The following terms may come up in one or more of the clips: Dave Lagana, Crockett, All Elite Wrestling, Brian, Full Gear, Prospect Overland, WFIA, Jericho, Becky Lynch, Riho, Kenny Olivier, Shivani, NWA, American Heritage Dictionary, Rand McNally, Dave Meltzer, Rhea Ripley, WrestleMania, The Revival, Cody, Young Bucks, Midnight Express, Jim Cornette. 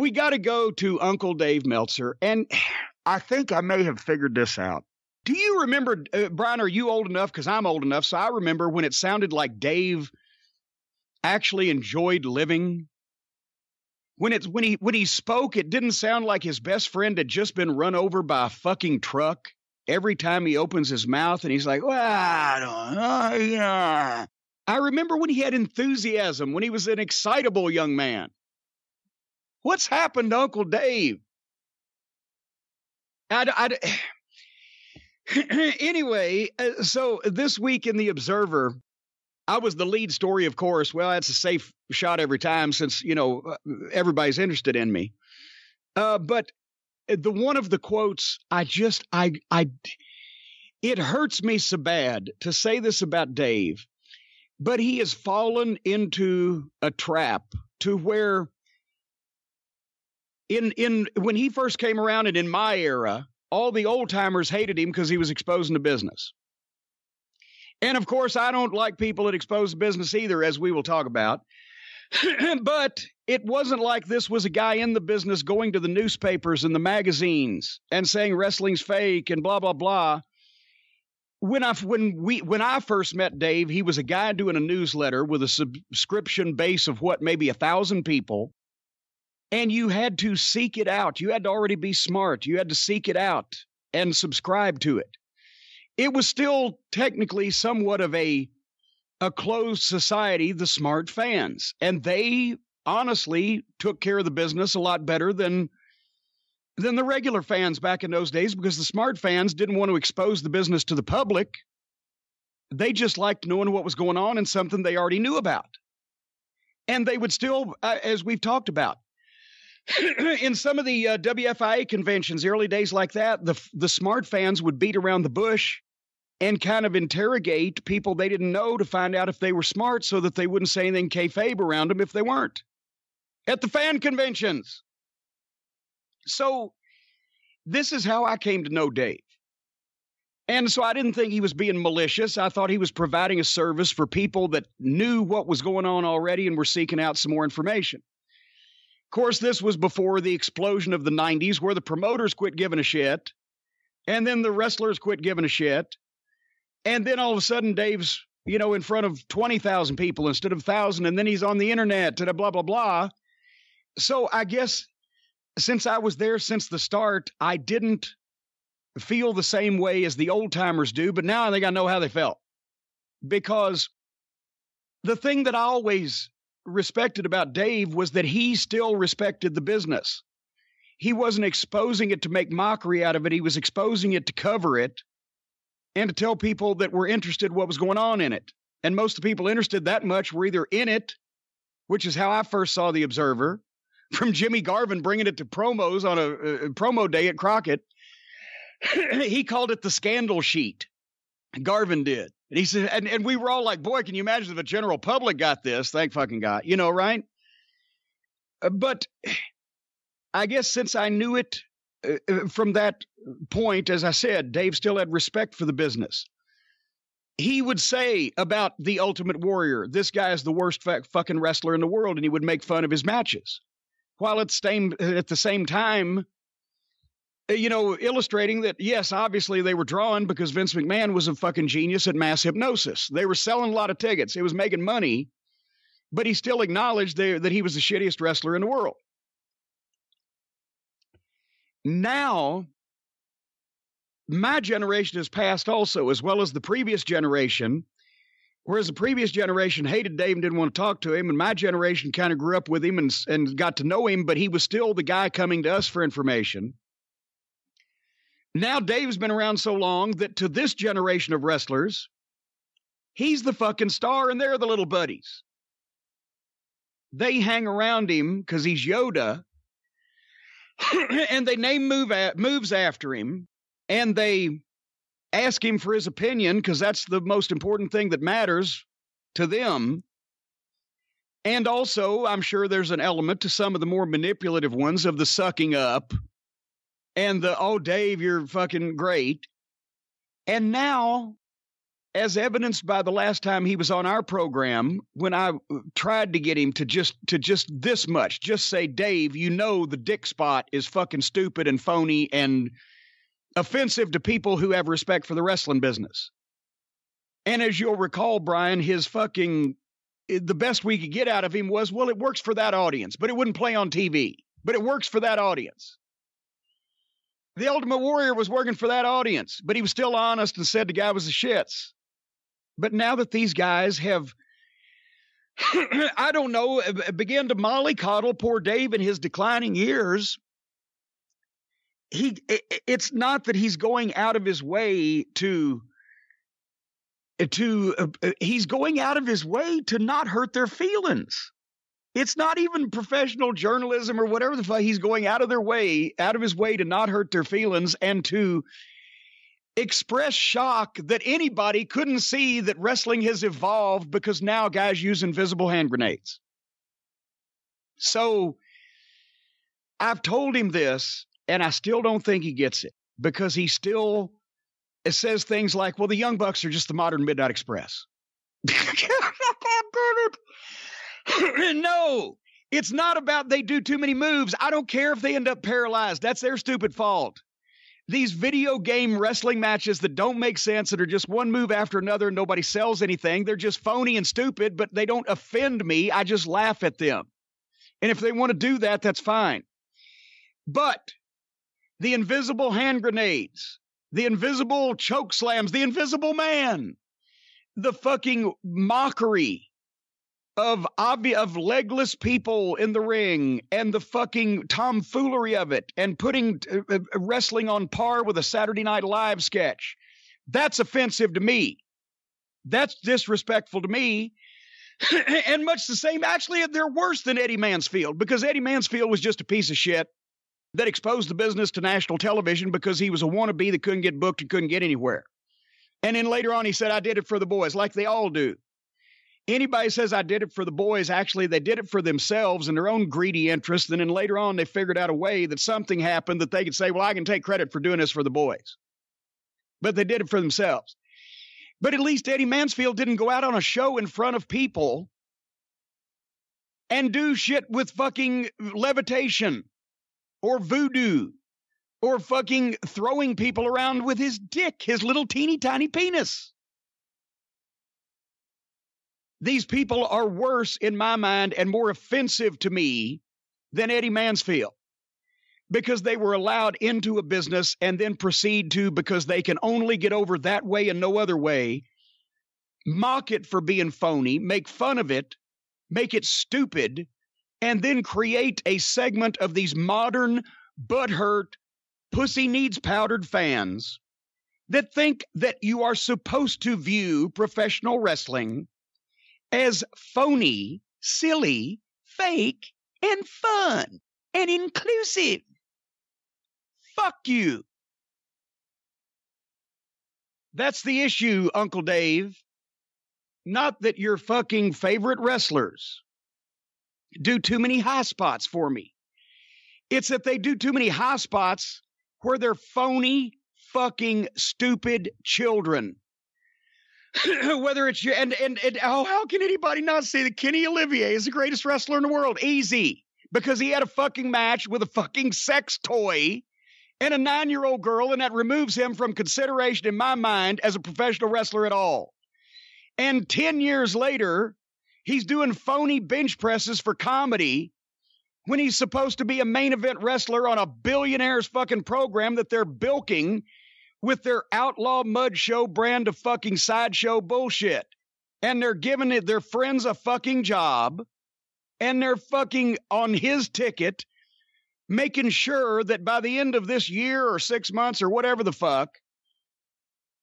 we got to go to Uncle Dave Meltzer. And I think I may have figured this out. Do you remember, Brian, are you old enough? Because I'm old enough. So I remember when it sounded like Dave actually enjoyed living. When he spoke, it didn't sound like his best friend had just been run over by a fucking truck every time he opens his mouth. And he's like, well, I don't know. Yeah. I remember when he had enthusiasm, when he was an excitable young man. What's happened to Uncle Dave? Anyway, so this week in The Observer, I was the lead story, of course. Well, that's a safe shot every time since, you know, everybody's interested in me. But the one of the quotes, it hurts me so bad to say this about Dave, but he has fallen into a trap to where when he first came around and in my era, all the old timers hated him because he was exposing the business. And of course, I don't like people that expose the business either, as we will talk about. But it wasn't like this was a guy in the business going to the newspapers and the magazines and saying wrestling's fake and blah, blah, blah. When I first met Dave, he was a guy doing a newsletter with a subscription base of what, maybe 1,000 people. And you had to seek it out. You had to already be smart. You had to seek it out and subscribe to it. It was still technically somewhat of a closed society, the smart fans. And they honestly took care of the business a lot better than the regular fans back in those days, because the smart fans didn't want to expose the business to the public. They just liked knowing what was going on and something they already knew about. And they would still, as we've talked about, in some of the WFIA conventions, early days like that, the smart fans would beat around the bush and kind of interrogate people they didn't know to find out if they were smart so that they wouldn't say anything kayfabe around them if they weren't at the fan conventions. So this is how I came to know Dave. And so I didn't think he was being malicious. I thought he was providing a service for people that knew what was going on already and were seeking out some more information. Of course, this was before the explosion of the 90s, where the promoters quit giving a shit, and then the wrestlers quit giving a shit, and then all of a sudden Dave's, you know, in front of 20,000 people instead of 1,000, and then he's on the internet, and blah, blah, blah. So I guess since I was there since the start, I didn't feel the same way as the old-timers do, but now I think I know how they felt. Because the thing that I always respected about Dave was that he still respected the business. He wasn't exposing it to make mockery out of it. He was exposing it to cover it and to tell people that were interested what was going on in it. And most of the people interested that much were either in it, which is how I first saw The Observer, from Jimmy Garvin bringing it to promos on a promo day at Crockett. He called it the scandal sheet. Garvin did. And he said, and we were all like, boy, can you imagine if the general public got this? Thank fucking God, you know, right? But I guess since I knew it from that point, as I said, Dave still had respect for the business. He would say about the Ultimate Warrior, this guy is the worst fucking wrestler in the world, and he would make fun of his matches. While at the same time, you know, illustrating that, yes, obviously they were drawn because Vince McMahon was a fucking genius at mass hypnosis. They were selling a lot of tickets. It was making money, but he still acknowledged that he was the shittiest wrestler in the world. Now, my generation has passed also, as well as the previous generation, whereas the previous generation hated Dave and didn't want to talk to him, and my generation kind of grew up with him and got to know him, but he was still the guy coming to us for information. Now Dave's been around so long that to this generation of wrestlers, he's the fucking star and they're the little buddies. They hang around him because he's Yoda and they name moves after him and they ask him for his opinion because that's the most important thing that matters to them. And also, I'm sure there's an element to some of the more manipulative ones of the sucking up. And oh, Dave, you're fucking great. And now, as evidenced by the last time he was on our program, when I tried to get him to just this much, just say, Dave, you know, the dick spot is fucking stupid and phony and offensive to people who have respect for the wrestling business. And as you'll recall, Brian, his fucking, the best we could get out of him was, well, it works for that audience, but it wouldn't play on TV, but it works for that audience. The Ultimate Warrior was working for that audience, but he was still honest and said the guy was the shits. But now that these guys have, I don't know, began to mollycoddle poor Dave in his declining years, it's not that he's going out of his way he's going out of his way to not hurt their feelings. It's not even professional journalism or whatever the fuck. He's going out of his way to not hurt their feelings and to express shock that anybody couldn't see that wrestling has evolved because now guys use invisible hand grenades. So I've told him this, and I still don't think he gets it, because he still says things like, well, the Young Bucks are just the modern Midnight Express. No, it's not about they do too many moves. I don't care if they end up paralyzed. That's their stupid fault. These video game wrestling matches that don't make sense, that are just one move after another and nobody sells anything, they're just phony and stupid, but they don't offend me. I just laugh at them. And if they want to do that, that's fine. But the invisible hand grenades, the invisible choke slams, the invisible man, the fucking mockery of legless people in the ring, and the fucking tomfoolery of it, and putting wrestling on par with a Saturday Night Live sketch. That's offensive to me. That's disrespectful to me. And much the same, actually, they're worse than Eddie Mansfield, because Eddie Mansfield was just a piece of shit that exposed the business to national television because he was a wannabe that couldn't get booked and couldn't get anywhere. And then later on, he said, I did it for the boys, like they all do. Anybody says I did it for the boys, actually, they did it for themselves and their own greedy interests. And then later on, they figured out a way that something happened that they could say, well, I can take credit for doing this for the boys. But they did it for themselves. But at least Eddie Mansfield didn't go out on a show in front of people and do shit with fucking levitation or voodoo or fucking throwing people around with his dick, his little teeny tiny penis. These people are worse in my mind and more offensive to me than Eddie Mansfield, because they were allowed into a business and then proceed to, because they can only get over that way and no other way, mock it for being phony, make fun of it, make it stupid, and then create a segment of these modern, butthurt, pussy needs powdered fans that think that you are supposed to view professional wrestling as phony, silly, fake, and fun, and inclusive. Fuck you. That's the issue, Uncle Dave. Not that your fucking favorite wrestlers do too many high spots for me. It's that they do too many high spots where they're phony, fucking stupid children. Whether it's you and oh, how can anybody not say that Kenny Olivier is the greatest wrestler in the world? Easy, because he had a fucking match with a fucking sex toy and a 9-year-old girl, and that removes him from consideration in my mind as a professional wrestler at all. And 10 years later, he's doing phony bench presses for comedy when he's supposed to be a main event wrestler on a billionaire's fucking program that they're bilking with their outlaw mud show brand of fucking sideshow bullshit. And they're giving it their friends a fucking job, and they're fucking on his ticket, making sure that by the end of this year or 6 months or whatever the fuck,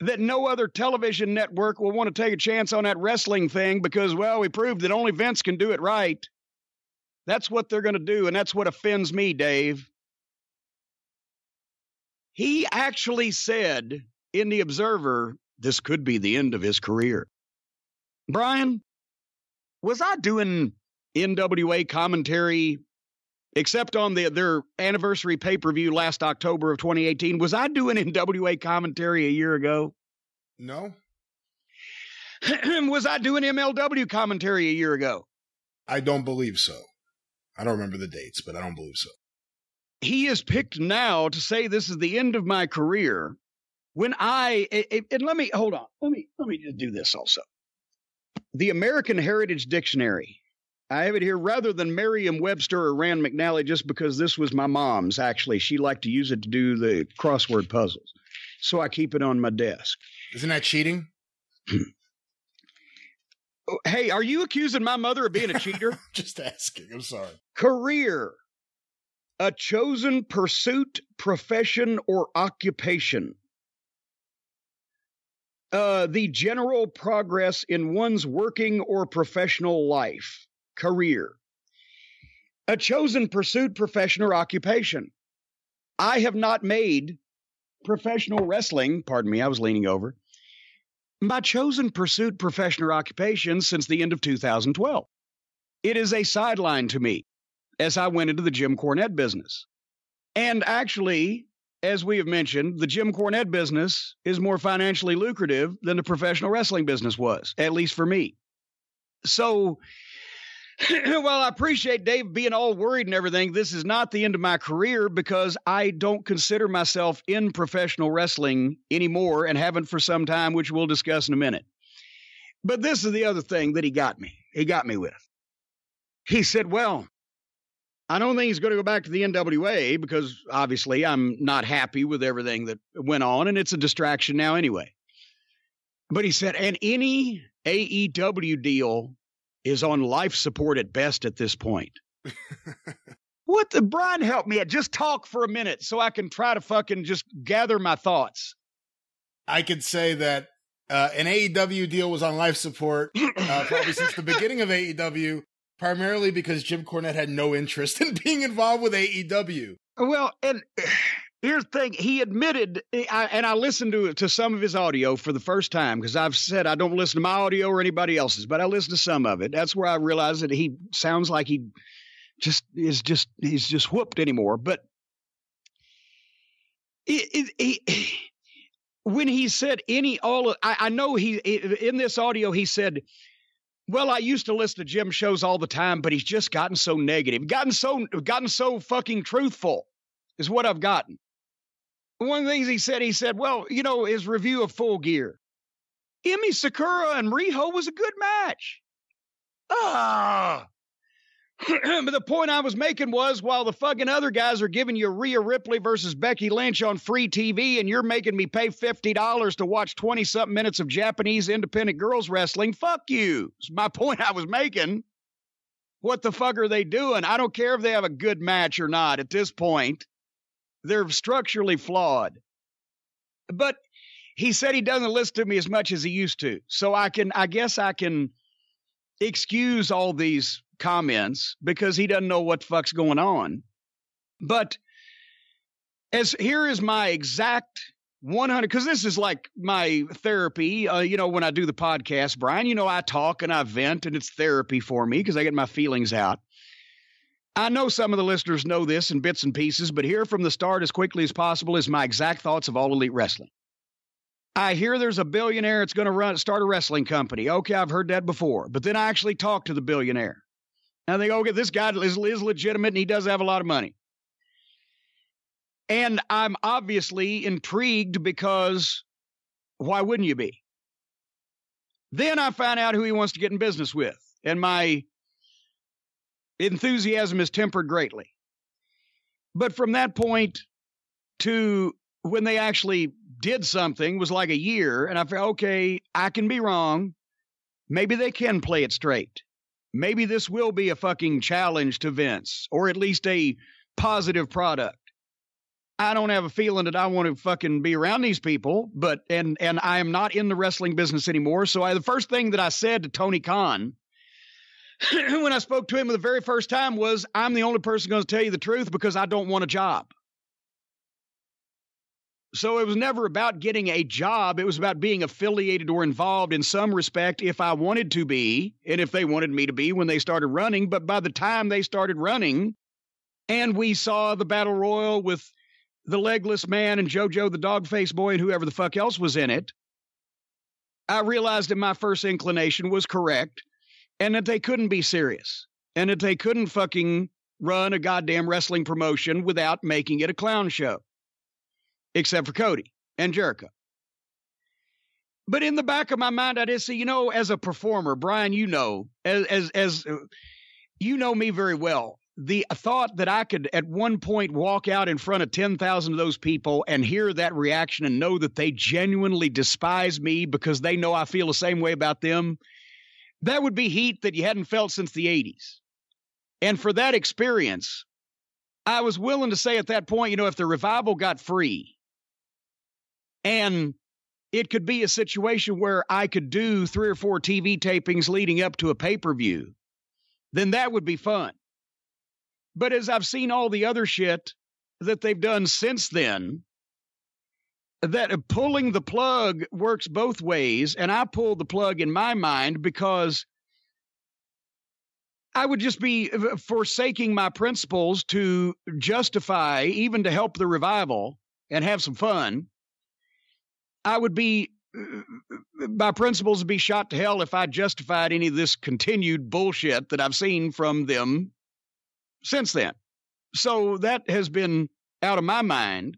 that no other television network will want to take a chance on that wrestling thing because, well, we proved that only Vince can do it right. That's what they're going to do, and that's what offends me, Dave. He actually said in The Observer, this could be the end of his career. Brian, was I doing NWA commentary, except on their anniversary pay-per-view last October of 2018? Was I doing NWA commentary a year ago? No. Was I doing MLW commentary a year ago? I don't believe so. I don't remember the dates, but I don't believe so. He is picked now to say this is the end of my career. When and let me, hold on. Let me just do this also. The American Heritage Dictionary. I have it here rather than Merriam-Webster or Rand McNally, just because this was my mom's, actually. She liked to use it to do the crossword puzzles. So I keep it on my desk. Isn't that cheating? Hey, are you accusing my mother of being a cheater? Just asking. I'm sorry. Career. A chosen pursuit, profession, or occupation. The general progress in one's working or professional life. Career. A chosen pursuit, profession, or occupation. I have not made professional wrestling, pardon me, I was leaning over, my chosen pursuit, profession, or occupation since the end of 2012. It is a sideline to me as I went into the Jim Cornette business. And actually, as we have mentioned, the Jim Cornette business is more financially lucrative than the professional wrestling business was, at least for me. So while I appreciate Dave being all worried and everything, this is not the end of my career because I don't consider myself in professional wrestling anymore and haven't for some time, which we'll discuss in a minute. But this is the other thing that he got me. He got me with. He said, well, I don't think he's going to go back to the NWA because obviously I'm not happy with everything that went on and it's a distraction now anyway. But he said, and any AEW deal is on life support at best at this point. What the Brian help me at? Just talk for a minute so I can try to fucking just gather my thoughts. I could say that an AEW deal was on life support probably since the beginning of AEW, primarily because Jim Cornette had no interest in being involved with AEW. Well, and here's the thing. He admitted, and I listened to some of his audio for the first time because I've said I don't listen to my audio or anybody else's, but I listened to some of it. That's where I realized that he sounds like he just is he's just whooped anymore. But when he said I know he in this audio, he said, well, I used to listen to Jim's shows all the time, but he's just gotten so negative, gotten so fucking truthful is what I've gotten. One of the things he said, well, you know, his review of Full Gear. Emi Sakura and Riho was a good match. But the point I was making was, while the fucking other guys are giving you Rhea Ripley versus Becky Lynch on free TV and you're making me pay $50 to watch 20-something minutes of Japanese independent girls wrestling, fuck you. It's my point I was making. What the fuck are they doing? I don't care if they have a good match or not at this point. They're structurally flawed. But he said he doesn't listen to me as much as he used to. So I guess I can excuse all these comments because he doesn't know what the fuck's going on. But here is my exact 100, because this is like my therapy. You know, when I do the podcast, Brian, you know, I talk and I vent and it's therapy for me because I get my feelings out. I know some of the listeners know this in bits and pieces, but here from the start as quickly as possible is my exact thoughts of All Elite Wrestling. I hear there's a billionaire that's going to start a wrestling company. Okay, I've heard that before. But then I actually talk to the billionaire. And I think, okay, this guy is legitimate and he does have a lot of money. And I'm obviously intrigued because why wouldn't you be? Then I find out who he wants to get in business with. And my enthusiasm is tempered greatly. But from that point to when they actually did something was like a year, and I felt, okay, I can be wrong. Maybe they can play it straight. Maybe this will be a fucking challenge to Vince, or at least a positive product. I don't have a feeling that I want to fucking be around these people, but and I am not in the wrestling business anymore. So the first thing that I said to Tony Khan when I spoke to him the very first time was, I'm the only person going to tell you the truth because I don't want a job. So it was never about getting a job. It was about being affiliated or involved in some respect if I wanted to be and if they wanted me to be when they started running. But by the time they started running and we saw the battle royal with the legless man and JoJo the dog-faced boy and whoever the fuck else was in it, I realized that my first inclination was correct and that they couldn't be serious and that they couldn't fucking run a goddamn wrestling promotion without making it a clown show, except for Cody and Jericho. But in the back of my mind, I just see, you know, as a performer, Brian, you know, as you know me very well, the thought that I could at one point walk out in front of 10,000 of those people and hear that reaction and know that they genuinely despise me because they know I feel the same way about them, that would be heat that you hadn't felt since the 80s. And for that experience, I was willing to say at that point, you know, if the Revival got free and it could be a situation where I could do 3 or 4 TV tapings leading up to a pay-per-view, then that would be fun. But as I've seen all the other shit that they've done since then, that pulling the plug works both ways. And I pulled the plug in my mind because I would just be forsaking my principles to justify, even to help the Revival and have some fun. I would be, my principles would be shot to hell if I justified any of this continued bullshit that I've seen from them since then. So that has been out of my mind,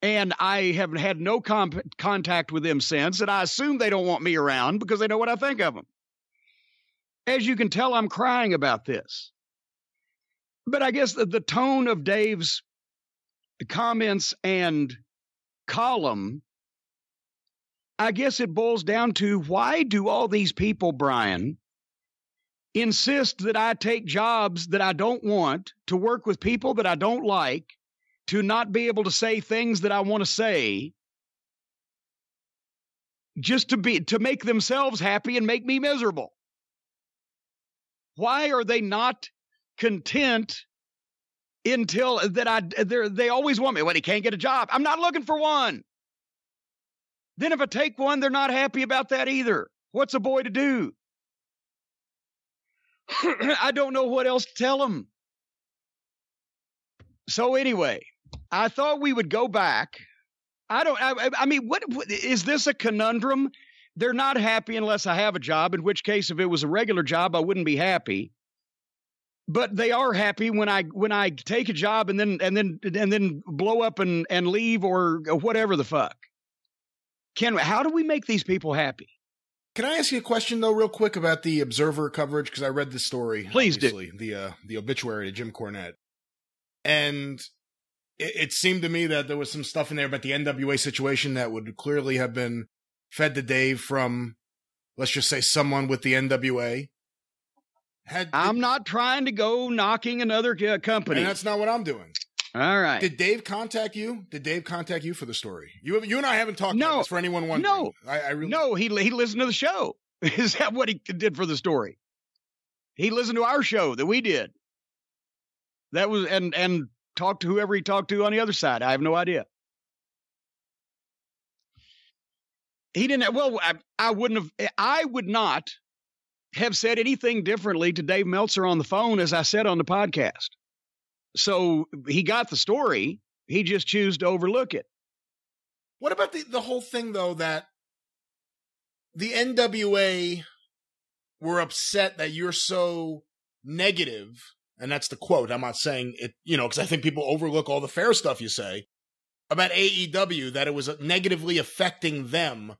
and I have had no contact with them since, and I assume they don't want me around because they know what I think of them. As you can tell, I'm crying about this. But I guess the tone of Dave's comments and column, I guess it boils down to, why do all these people, Brian, insist that I take jobs that I don't want, to work with people that I don't like, to not be able to say things that I want to say, just to make themselves happy and make me miserable? Why are they not content until that they always want me? Well, he can't get a job. I'm not looking for one. Then if I take one, they're not happy about that either. What's a boy to do? I don't know what else to tell them. So anyway, I thought we would go back. I mean, what is this, a conundrum? They're not happy unless I have a job, in which case, if it was a regular job, I wouldn't be happy. But they are happy when I take a job and then blow up and leave or whatever the fuck. How do we make these people happy? Can I ask you a question, though, real quick about the Observer coverage? Because I read the story, please, obviously, do. The obituary to Jim Cornette. And it seemed to me that there was some stuff in there about the NWA situation that would clearly have been fed to Dave from, let's just say, someone with the NWA. I'm not trying to go knocking another company. And that's not what I'm doing. All right. Did Dave contact you? Did Dave contact you for the story? You and I haven't talked about this, for anyone wondering. No, I really... No, he listened to the show. Is that what he did for the story? He listened to our show that we did. That was, and talked to whoever he talked to on the other side. I have no idea. He didn't. Well, I would not have said anything differently to Dave Meltzer on the phone as I said on the podcast. So he got the story. He just chose to overlook it. What about the whole thing, though, that the NWA were upset that you're so negative? And that's the quote. I'm not saying it, you know, because I think people overlook all the fair stuff you say about AEW, that it was negatively affecting them.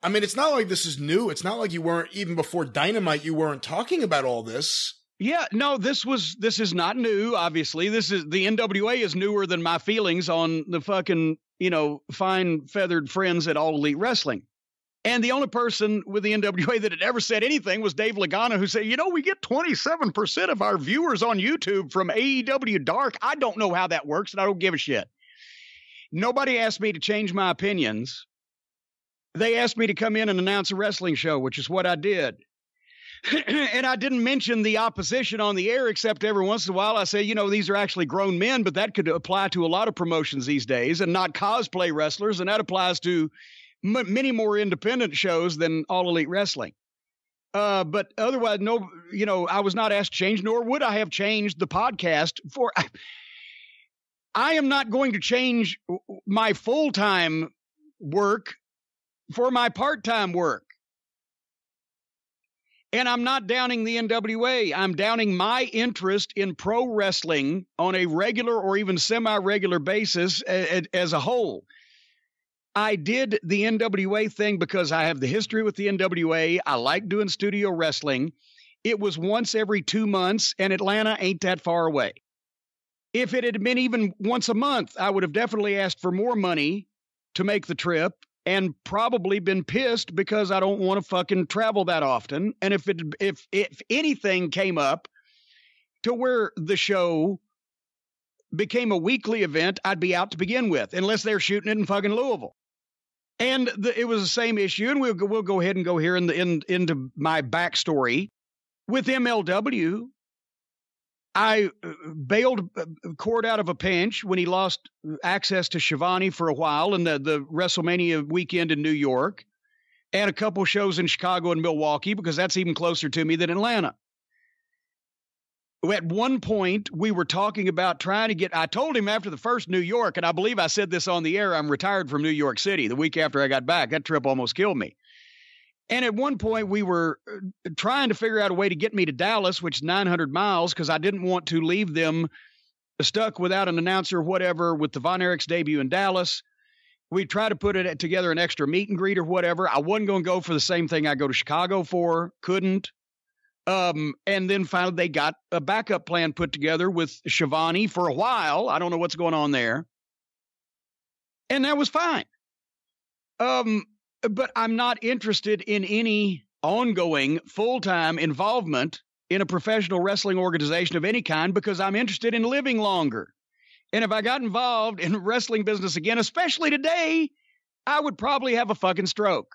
I mean, it's not like this is new. It's not like you weren't, even before Dynamite, you weren't talking about all this. Yeah, no, this is not new, obviously. This is, the NWA is newer than my feelings on the fucking, you know, fine feathered friends at All Elite Wrestling. And the only person with the NWA that had ever said anything was Dave Lagana, who said, you know, we get 27% of our viewers on YouTube from AEW Dark. I don't know how that works, and I don't give a shit. Nobody asked me to change my opinions. They asked me to come in and announce a wrestling show, which is what I did. And I didn't mention the opposition on the air, except every once in a while I say, you know, these are actually grown men, but that could apply to a lot of promotions these days, and not cosplay wrestlers. And that applies to many more independent shows than All Elite Wrestling. But otherwise, no, you know, I was not asked to change, nor would I have changed the podcast for. I am not going to change my full-time work for my part-time work. And I'm not downing the NWA. I'm downing my interest in pro wrestling on a regular or even semi-regular basis as a whole. I did the NWA thing because I have the history with the NWA. I like doing studio wrestling. It was once every 2 months, and Atlanta ain't that far away. If it had been even once a month, I would have definitely asked for more money to make the trip and probably been pissed because I don't want to fucking travel that often. And if anything came up to where the show became a weekly event, I'd be out to begin with, unless they're shooting it in fucking Louisville. And it was the same issue. And we'll go ahead and go here into my backstory with MLW. I bailed Cord out of a pinch when he lost access to Shivani for a while in the WrestleMania weekend in New York and a couple shows in Chicago and Milwaukee, because that's even closer to me than Atlanta. At one point, we were talking about trying to get, I told him after the first New York, and I believe I said this on the air, I'm retired from New York City the week after I got back. That trip almost killed me. And at one point, we were trying to figure out a way to get me to Dallas, which is 900 miles, because I didn't want to leave them stuck without an announcer or whatever with the Von Erick's debut in Dallas. We tried to put it together an extra meet and greet or whatever. I wasn't going to go for the same thing I go to Chicago for. Couldn't. And then finally, they got a backup plan put together with Shivani for a while. I don't know what's going on there. And that was fine. But I'm not interested in any ongoing full-time involvement in a professional wrestling organization of any kind, because I'm interested in living longer. And if I got involved in the wrestling business again, especially today, I would probably have a fucking stroke.